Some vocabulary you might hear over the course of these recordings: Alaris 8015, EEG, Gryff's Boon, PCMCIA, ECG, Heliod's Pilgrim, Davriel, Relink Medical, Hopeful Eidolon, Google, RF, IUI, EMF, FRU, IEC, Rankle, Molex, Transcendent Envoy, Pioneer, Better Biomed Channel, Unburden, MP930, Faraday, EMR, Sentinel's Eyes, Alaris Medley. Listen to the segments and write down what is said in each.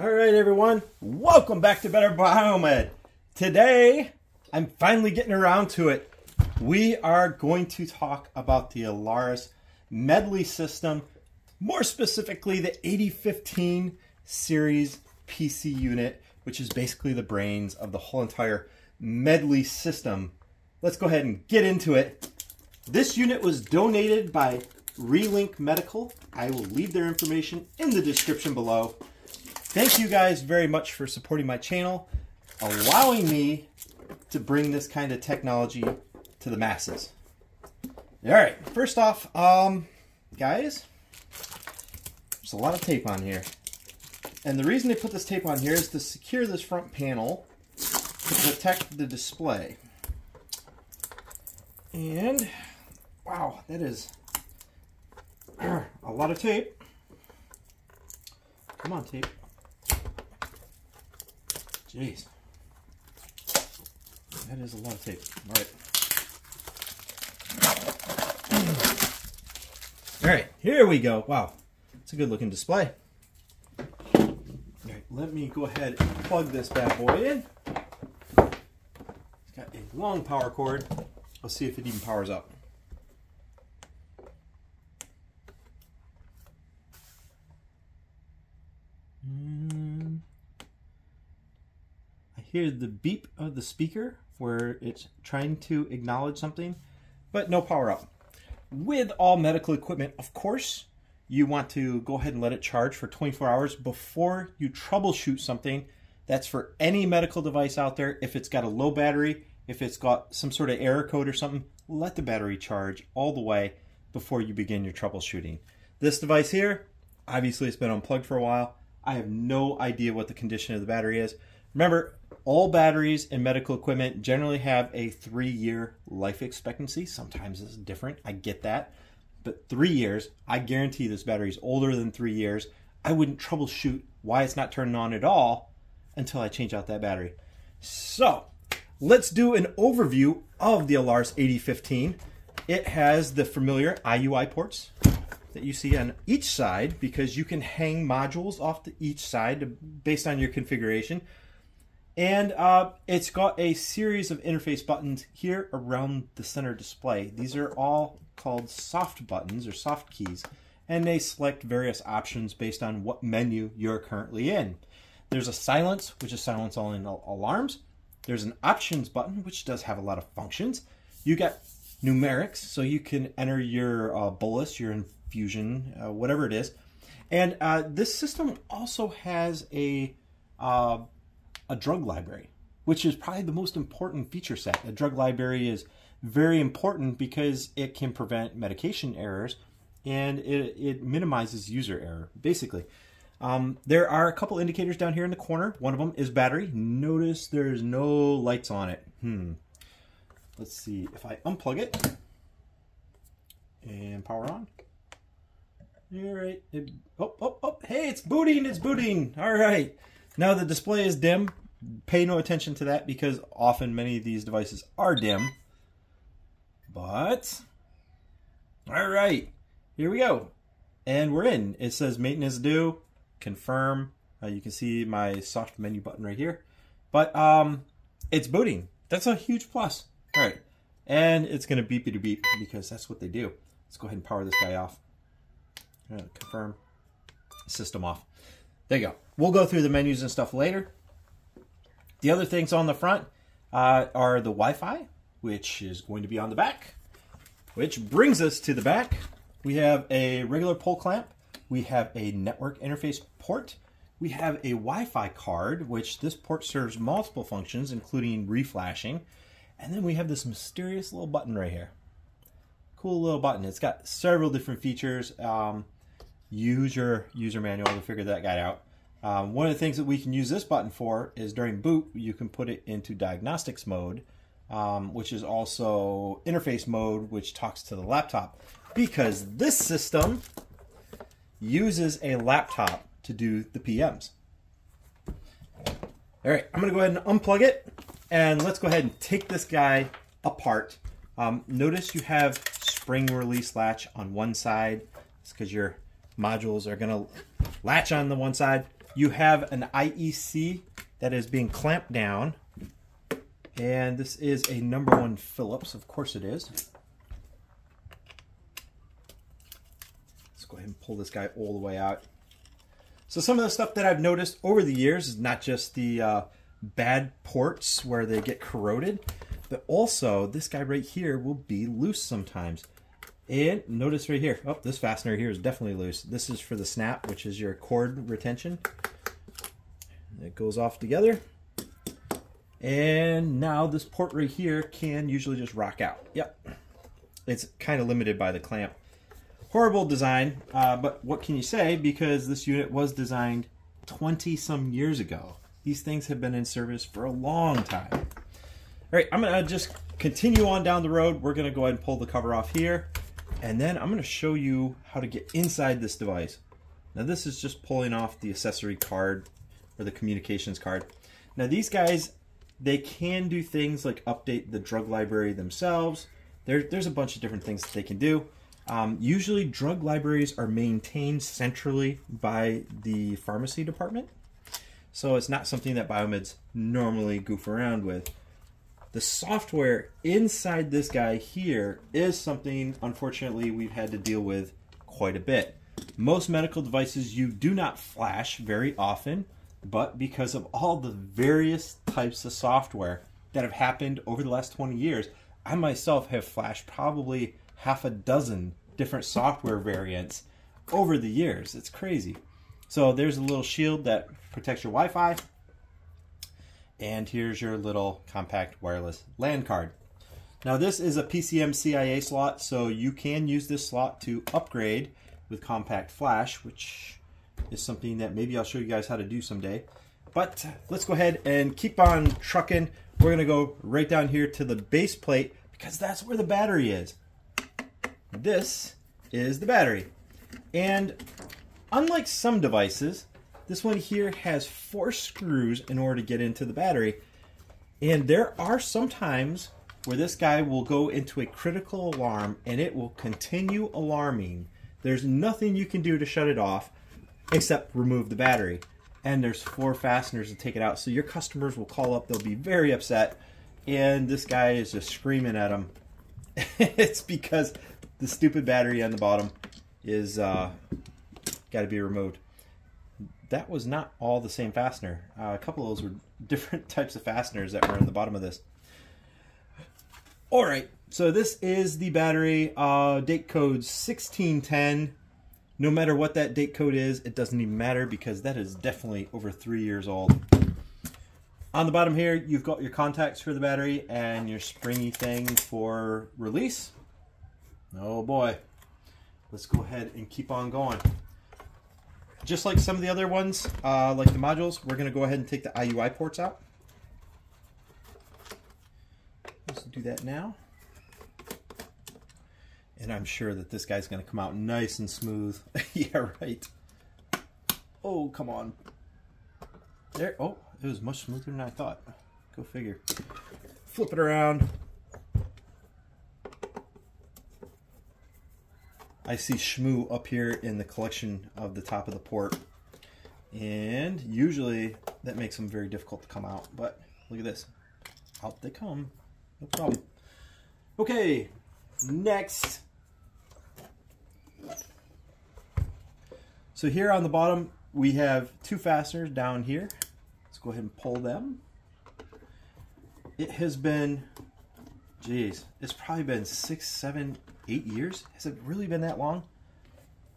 All right, everyone, welcome back to Better Biomed. Today, I'm finally getting around to it. We are going to talk about the Alaris Medley system, more specifically the 8015 series PC unit, which is basically the brains of the whole entire Medley system. Let's go ahead and get into it. This unit was donated by Relink Medical. I will leave their information in the description below. Thank you guys very much for supporting my channel, allowing me to bring this kind of technology to the masses. All right, first off, guys, there's a lot of tape on here. And the reason they put this tape on here is to secure this front panel to protect the display. And, wow, that is a lot of tape. Come on, tape. Jeez, that is a lot of tape. All right. All right, here we go. Wow, it's a good looking display. All right, let me go ahead and plug this bad boy in. It's got a long power cord. Let's see if it even powers up. Hear the beep of the speaker where it's trying to acknowledge something, but no power up. With all medical equipment, of course, you want to go ahead and let it charge for 24 hours before you troubleshoot something. That's for any medical device out there. If it's got a low battery, if it's got some sort of error code or something, let the battery charge all the way before you begin your troubleshooting. This device here, obviously it's been unplugged for a while. I have no idea what the condition of the battery is. Remember, all batteries and medical equipment generally have a 3-year life expectancy. Sometimes it's different, I get that. But 3 years, I guarantee this battery is older than 3 years. I wouldn't troubleshoot why it's not turning on at all until I change out that battery. So let's do an overview of the Alaris 8015. It has the familiar IUI ports that you see on each side because you can hang modules off to each side based on your configuration. And it's got a series of interface buttons here around the center display. These are all called soft buttons or soft keys, and they select various options based on what menu you're currently in. There's a silence, which is silence all alarms. There's an options button, which does have a lot of functions. You got numerics, so you can enter your bolus, your infusion, whatever it is. And this system also has a drug library, which is probably the most important feature set. A drug library is very important because it can prevent medication errors and it minimizes user error, basically. There are a couple indicators down here in the corner. One of them is battery. Notice there's no lights on it. Let's see if I unplug it and power on. All right. Oh, hey, it's booting, it's booting. All right. Now the display is dim. Pay no attention to that because often many of these devices are dim. But, all right, here we go. And we're in. It says maintenance due, confirm. You can see my soft menu button right here. But it's booting. That's a huge plus. All right, and it's gonna beepity beep because that's what they do. Let's go ahead and power this guy off. Confirm, system off. There you go. We'll go through the menus and stuff later. The other things on the front are the Wi-Fi, which is going to be on the back, which brings us to the back. We have a regular pull clamp. We have a network interface port. We have a Wi-Fi card, which this port serves multiple functions, including reflashing. And then we have this mysterious little button right here. Cool little button. It's got several different features. Use your user manual to figure that guy out. One of the things that we can use this button for is during boot, you can put it into diagnostics mode, which is also interface mode, which talks to the laptop, because this system uses a laptop to do the PMs. All right, I'm gonna go ahead and unplug it, and let's go ahead and take this guy apart. Notice you have spring release latch on one side. It's because your modules are gonna latch on the one side. you have an IEC that is being clamped down, and this is a #1 Phillips, of course it is. Let's go ahead and pull this guy all the way out. So some of the stuff that I've noticed over the years is not just the bad ports where they get corroded, but also this guy right here will be loose sometimes. And notice right here, oh, this fastener here is definitely loose. This is for the snap, which is your cord retention. It goes off together. And now this port right here can usually just rock out. Yep. It's kind of limited by the clamp. Horrible design, but what can you say, because this unit was designed 20-some years ago. These things have been in service for a long time. All right, I'm gonna just continue on down the road. We're gonna go ahead and pull the cover off here, and then I'm gonna show you how to get inside this device. Now this is just pulling off the accessory card or the communications card. Now these guys, they can do things like update the drug library themselves. There's a bunch of different things that they can do. Usually drug libraries are maintained centrally by the pharmacy department, so it's not something that biomeds normally goof around with. The software inside this guy here is something, unfortunately, we've had to deal with quite a bit. Most medical devices you do not flash very often, but because of all the various types of software that have happened over the last 20 years, I myself have flashed probably half a dozen different software variants over the years. It's crazy. So there's a little shield that protects your Wi-Fi, and here's your little compact wireless LAN card. Now this is a PCMCIA slot, so you can use this slot to upgrade with compact flash, which is something that maybe I'll show you guys how to do someday. But let's go ahead and keep on trucking. We're gonna go right down here to the base plate, because that's where the battery is. This is the battery, and unlike some devices, this one here has 4 screws in order to get into the battery. And there are some times where this guy will go into a critical alarm and it will continue alarming. There's nothing you can do to shut it off except remove the battery, and there's 4 fasteners to take it out, so your customers will call up, they'll be very upset, and this guy is just screaming at them. It's because the stupid battery on the bottom is got to be removed. That was not all the same fastener. A couple of those were different types of fasteners that were in the bottom of this. All right, so this is the battery. Date code 1610. No matter what that date code is, it doesn't even matter, because that is definitely over 3 years old. On the bottom here, you've got your contacts for the battery and your springy thing for release. Oh boy, let's go ahead and keep on going. Just like some of the other ones, like the modules, we're gonna go ahead and take the IUI ports out. Let's do that now. And I'm sure that this guy's gonna come out nice and smooth. Yeah, right. Oh, come on. There, oh, it was much smoother than I thought. Go figure. Flip it around. I see Shmoo up here in the collection of the top of the port, and usually that makes them very difficult to come out, but look at this, out they come, no problem. Okay, next. So here on the bottom we have 2 fasteners down here. Let's go ahead and pull them. It has been, geez, it's probably been 6, 7, 8 years? Has it really been that long?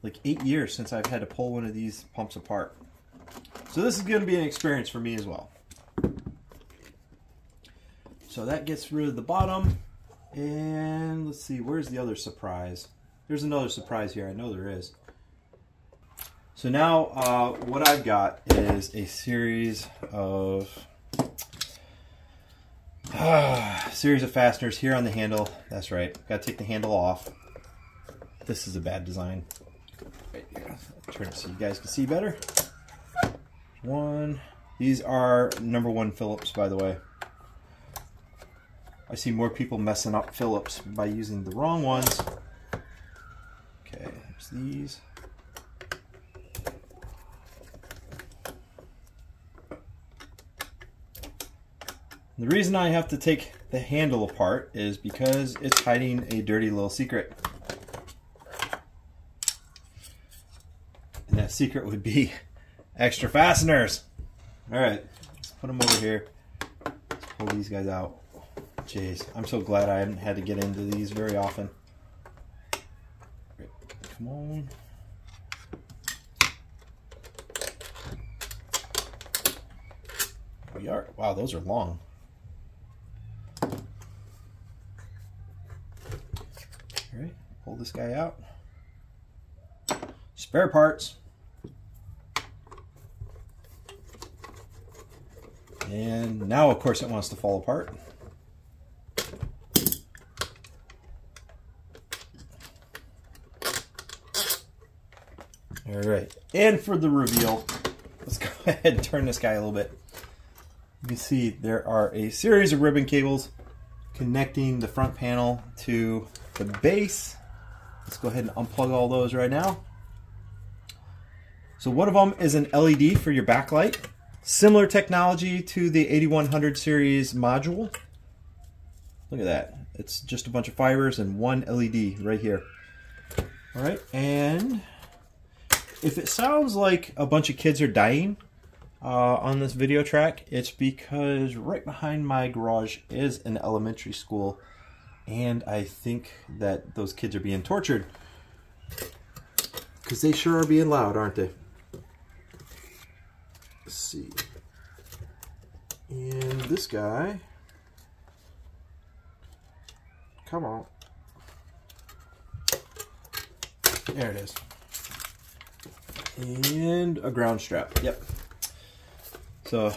Like 8 years since I've had to pull one of these pumps apart. So this is going to be an experience for me as well. So that gets rid of the bottom, and let's see, where's the other surprise? There's another surprise here, I know there is. So now what I've got is a series of fasteners here on the handle. That's right, gotta take the handle off. This is a bad design. Right here. Turn it so you guys can see better. One. These are #1 Phillips, by the way. I see more people messing up Phillips by using the wrong ones. Okay, there's these. The reason I have to take the handle apart is because it's hiding a dirty little secret. And that secret would be extra fasteners. All right, let's put them over here. Let's pull these guys out. Jeez, I'm so glad I haven't had to get into these very often. Come on. There we are. Wow, those are long. All right, pull this guy out. Spare parts. And now, of course, it wants to fall apart. All right, and for the reveal, let's go ahead and turn this guy a little bit. You can see there are a series of ribbon cables connecting the front panel to the base. Let's go ahead and unplug all those right now. So one of them is an LED for your backlight. Similar technology to the 8100 series module. Look at that. It's just a bunch of fibers and one LED right here. All right, and if it sounds like a bunch of kids are dying on this video track, it's because right behind my garage is an elementary school, and I think that those kids are being tortured because they sure are being loud, aren't they? Let's see. And this guy. Come on. There it is. And a ground strap, yep. So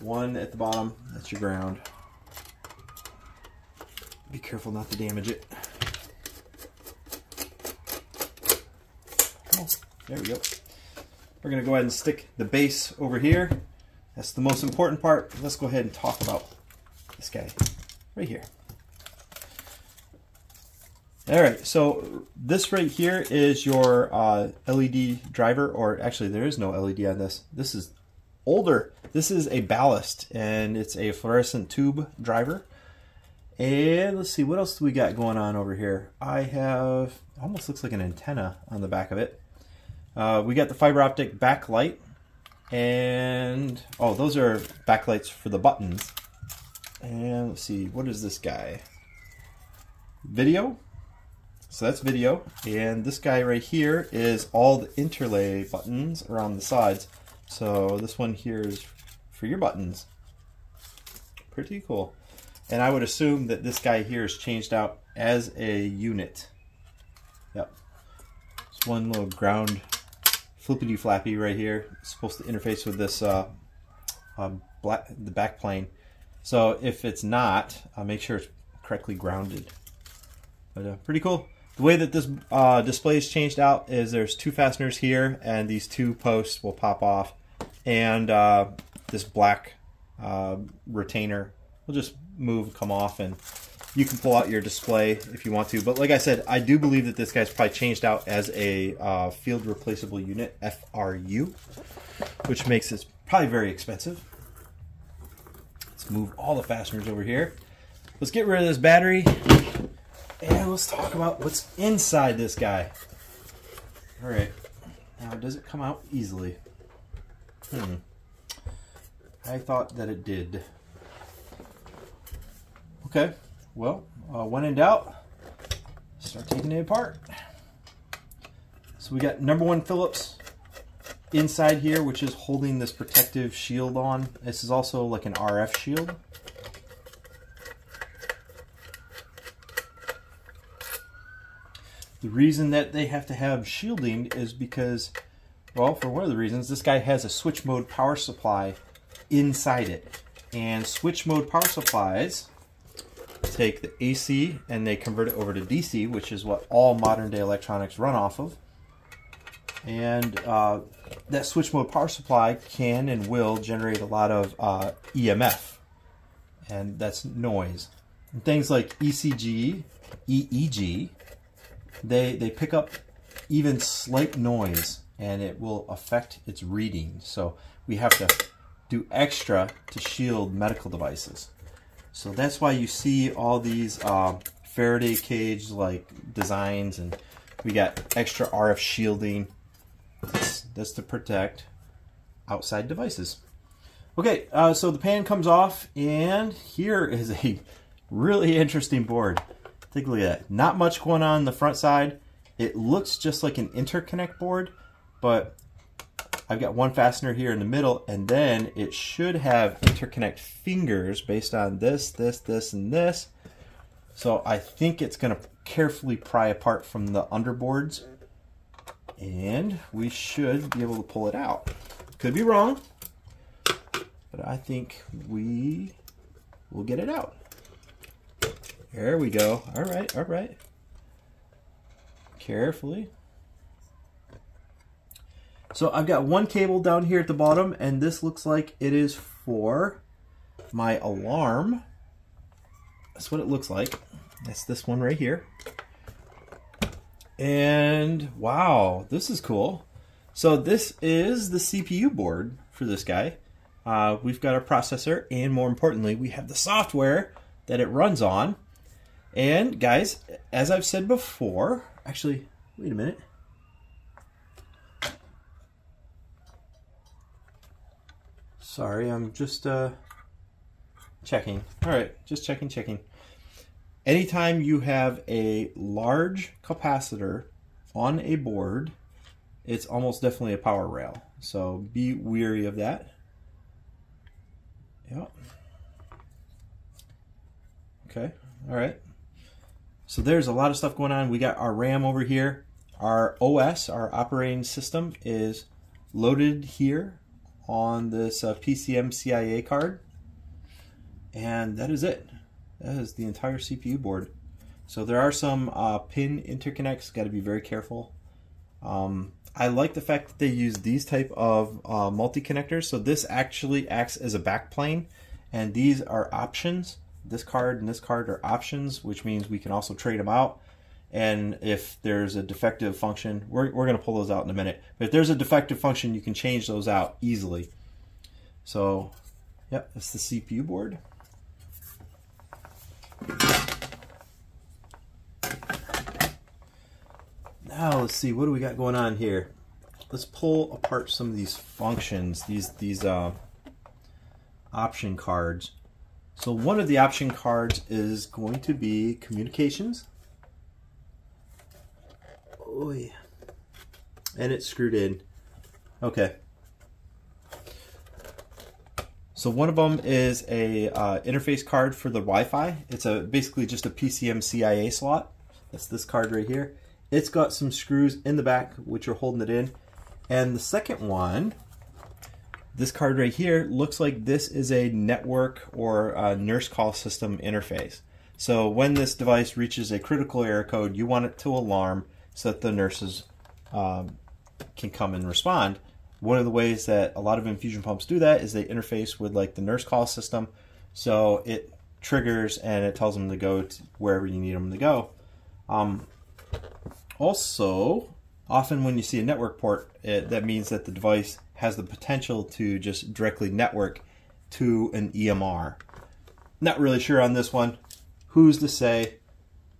one at the bottom, that's your ground. Be careful not to damage it. Oh, there we go. We're gonna go ahead and stick the base over here. That's the most important part. Let's go ahead and talk about this guy right here. All right, so this right here is your LED driver, or actually there is no LED on this. This is older. This is a ballast, and it's a fluorescent tube driver. And let's see, what else do we got going on over here? I have, almost looks like an antenna on the back of it. We got the fiber optic backlight, and oh, those are backlights for the buttons. And let's see, what is this guy? Video. So that's video, and this guy right here is all the interlay buttons around the sides. So this one here is for your buttons. Pretty cool. And I would assume that this guy here is changed out as a unit. Yep. It's one little ground flippity flappy right here. It's supposed to interface with this the back plane. So if it's not, make sure it's correctly grounded. But pretty cool. The way that this display is changed out is there's two fasteners here, and these two posts will pop off, and this black retainer will just move, come off, and you can pull out your display if you want to. But like I said, I do believe that this guy's probably changed out as a field replaceable unit, FRU, which makes it probably very expensive. Let's move all the fasteners over here. Let's get rid of this battery. And let's talk about what's inside this guy. All right, now does it come out easily? I thought that it did. Okay, well, when in doubt, start taking it apart. So we got #1 Phillips inside here, which is holding this protective shield on. This is also like an RF shield. The reason that they have to have shielding is because, well, for one of the reasons, this guy has a switch mode power supply inside it. And switch mode power supplies take the AC and they convert it over to DC, which is what all modern day electronics run off of. And that switch mode power supply can and will generate a lot of EMF. And that's noise. And things like ECG, EEG, they pick up even slight noise, and it will affect its reading. So we have to do extra to shield medical devices. So that's why you see all these Faraday cage like designs, and we got extra RF shielding. That's to protect outside devices. Okay, so the pan comes off, and here is a really interesting board. Take a look at that. Not much going on the front side. It looks just like an interconnect board, but I've got one fastener here in the middle, and then it should have interconnect fingers based on this, this, this, and this. So I think it's going to carefully pry apart from the underboards, and we should be able to pull it out. Could be wrong, but I think we will get it out. There we go. All right, all right. Carefully. So I've got one cable down here at the bottom, and this looks like it is for my alarm. That's what it looks like. That's this one right here. And wow, this is cool. So this is the CPU board for this guy. We've got our processor, and more importantly, we have the software that it runs on. And guys, as I've said before, actually, wait a minute. Sorry, I'm just checking. All right, just checking. Anytime you have a large capacitor on a board, it's almost definitely a power rail. So be wary of that. Yep. Okay, all right. So there's a lot of stuff going on. We got our RAM over here. Our OS, our operating system, is loaded here on this PCMCIA card. And that is it. That is the entire CPU board. So there are some pin interconnects. Got to be very careful. I like the fact that they use these type of multi-connectors. So this actually acts as a backplane, and these are options. This card and this card are options, which means we can also trade them out. And if there's a defective function, we're going to pull those out in a minute. But if there's a defective function, you can change those out easily. So, yep, that's the CPU board. Now let's see, what do we got going on here? Let's pull apart some of these functions, these option cards. So one of the option cards is going to be communications. Oh yeah, and it's screwed in. Okay. So one of them is a interface card for the Wi-Fi. It's a basically just a PCMCIA slot. That's this card right here. It's got some screws in the back which are holding it in. And the second one, this card right here, looks like this is a network or a nurse call system interface. So when this device reaches a critical error code, you want it to alarm so that the nurses can come and respond. One of the ways that a lot of infusion pumps do that is they interface with like the nurse call system, so it triggers and it tells them to go to wherever you need them to go. Also, often when you see a network port, that means that the device has the potential to just directly network to an EMR. Not really sure on this one. Who's to say?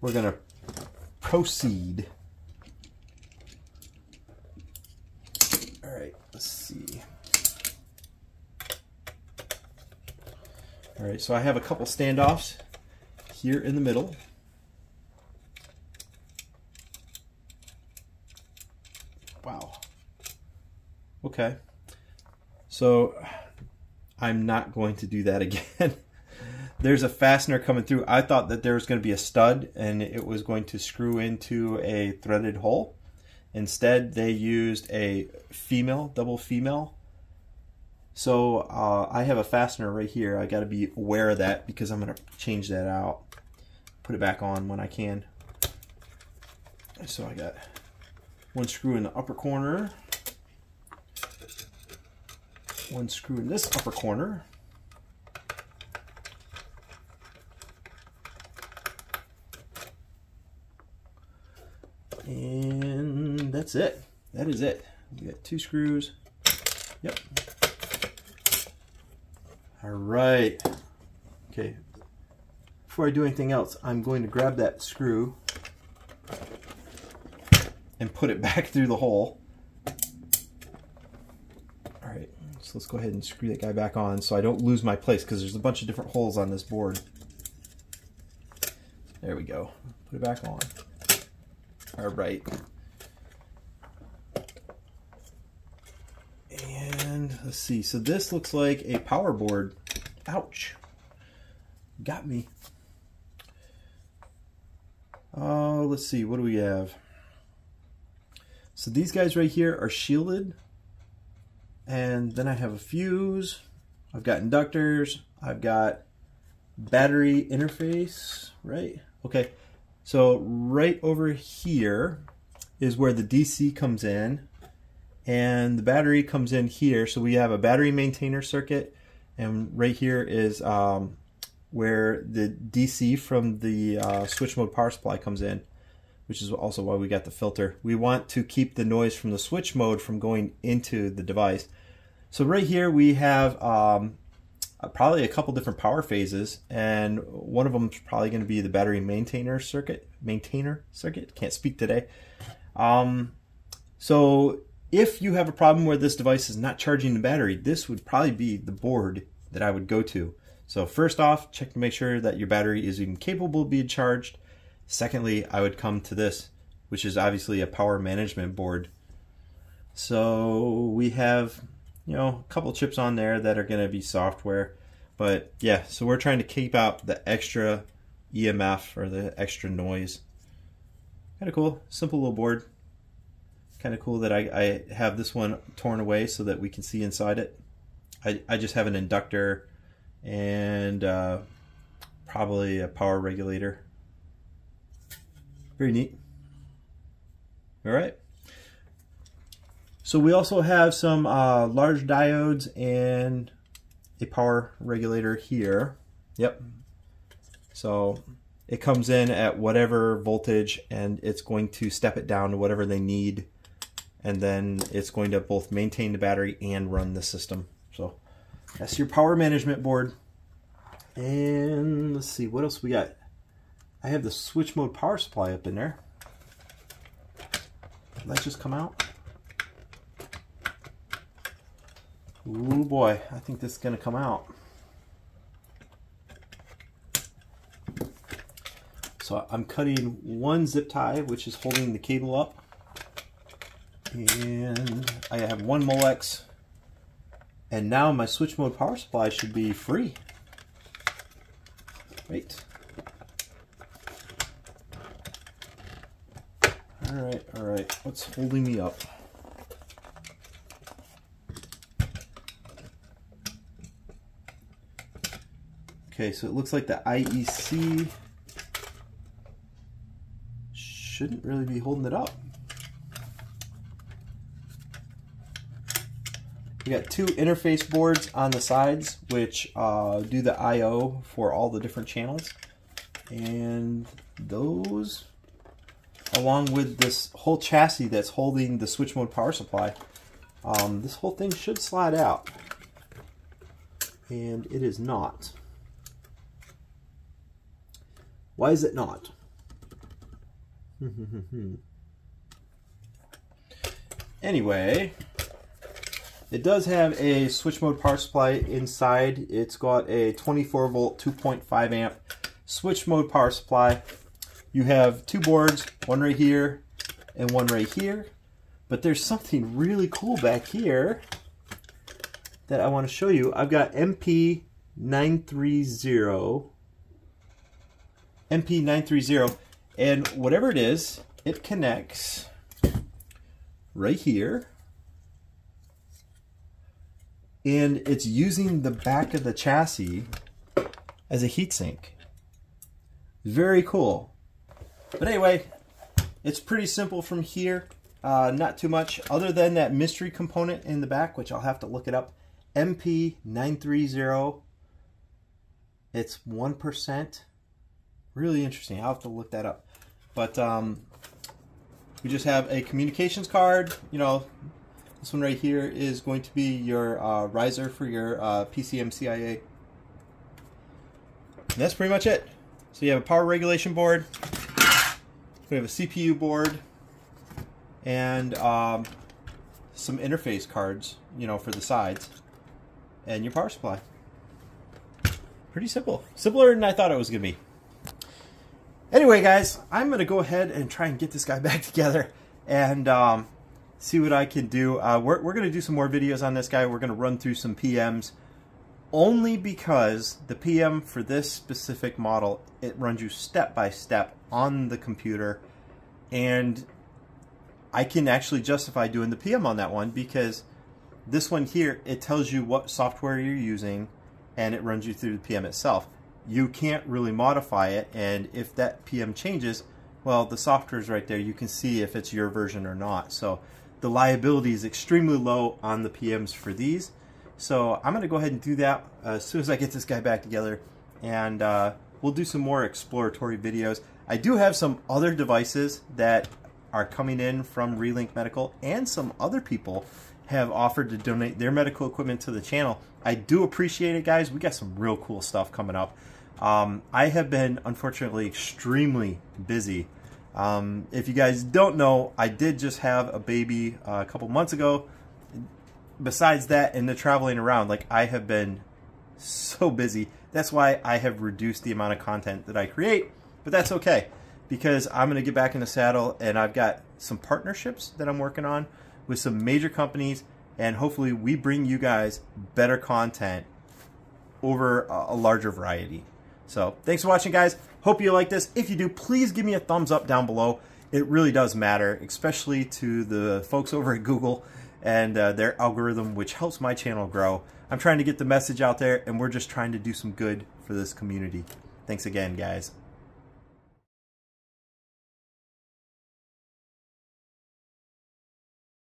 We're gonna proceed. Let's see. All right, so I have a couple standoffs here in the middle. Wow. Okay. So I'm not going to do that again. There's a fastener coming through. I thought that there was going to be a stud and it was going to screw into a threaded hole. Instead, they used a female, double female. So I have a fastener right here. I got to be aware of that because I'm going to change that out. Put it back on when I can. So I got one screw in the upper corner. One screw in this upper corner. And that's it. That is it. We got two screws. Yep. All right. Okay. Before I do anything else, I'm going to grab that screw and put it back through the hole. All right. So let's go ahead and screw that guy back on so I don't lose my place, because there's a bunch of different holes on this board. There we go. Put it back on. All right. And let's see. So this looks like a power board. Ouch. Got me. Oh, let's see. What do we have? So these guys right here are shielded. And then I have a fuse. I've got inductors. I've got battery interface, right? Okay. So right over here is where the DC comes in, and the battery comes in here. So we have a battery maintainer circuit, and right here is where the DC from the switch mode power supply comes in, which is also why we got the filter. We want to keep the noise from the switch mode from going into the device. So right here we have probably a couple different power phases, and one of them is probably going to be the battery maintainer circuit. Can't speak today. So if you have a problem where this device is not charging the battery, this would probably be the board that I would go to. So first off, check to make sure that your battery is even capable of being charged. Secondly, I would come to this, which is obviously a power management board. So we have, you know, a couple chips on there that are going to be software, but yeah, so we're trying to keep out the extra EMF or the extra noise. Kind of cool, simple little board. Kind of cool that I have this one torn away so that we can see inside it. I just have an inductor and probably a power regulator. Very neat. All right. So we also have some large diodes and a power regulator here. Yep. So it comes in at whatever voltage, and it's going to step it down to whatever they need. And then it's going to both maintain the battery and run the system. So that's your power management board. And let's see, what else we got? I have the switch mode power supply up in there. Did that just come out? Ooh boy, I think this is going to come out. So I'm cutting one zip tie, which is holding the cable up. And I have one Molex. And now my switch mode power supply should be free. Right. Alright, alright. What's holding me up? Okay, so it looks like the IEC shouldn't really be holding it up. We got two interface boards on the sides, which do the I/O for all the different channels. And those, along with this whole chassis that's holding the switch mode power supply, this whole thing should slide out. And it is not. Why is it not? Anyway, it does have a switch mode power supply inside. It's got a 24 volt, 2.5 amp switch mode power supply. You have two boards, one right here and one right here. But there's something really cool back here that I want to show you. I've got MP930, and whatever it is, it connects right here, and it's using the back of the chassis as a heatsink. Very cool. But anyway, it's pretty simple from here, not too much other than that mystery component in the back, which I'll have to look it up. MP930, it's 1%. Really interesting. I'll have to look that up. But we just have a communications card. You know, this one right here is going to be your riser for your PCMCIA And that's pretty much it. So you have a power regulation board, we have a CPU board, and some interface cards, you know, for the sides, and your power supply. Pretty simple. Simpler than I thought it was going to be. Anyway, guys, I'm going to go ahead and try and get this guy back together and see what I can do. We're going to do some more videos on this guy. We're going to run through some PMs, only because the PM for this specific model, it runs you step by step on the computer, and I can actually justify doing the PM on that one, because this one here, it tells you what software you're using and it runs you through the PM itself. You can't really modify it, and if that PM changes, well, the software is right there. You can see if it's your version or not. So the liability is extremely low on the PMs for these. So I'm going to go ahead and do that as soon as I get this guy back together, and we'll do some more exploratory videos. I do have some other devices that are coming in from Relink Medical, and some other people have offered to donate their medical equipment to the channel. I do appreciate it, guys. We got some real cool stuff coming up. I have been, unfortunately, extremely busy. If you guys don't know, I did just have a baby a couple months ago. Besides that and the traveling around, like, I have been so busy. That's why I have reduced the amount of content that I create, but that's okay, because I'm gonna get back in the saddle, and I've got some partnerships that I'm working on with some major companies, and hopefully we bring you guys better content over a larger variety. So thanks for watching, guys. Hope you like this. If you do, please give me a thumbs up down below. It really does matter, especially to the folks over at Google and their algorithm, which helps my channel grow. I'm trying to get the message out there, and we're just trying to do some good for this community. Thanks again, guys.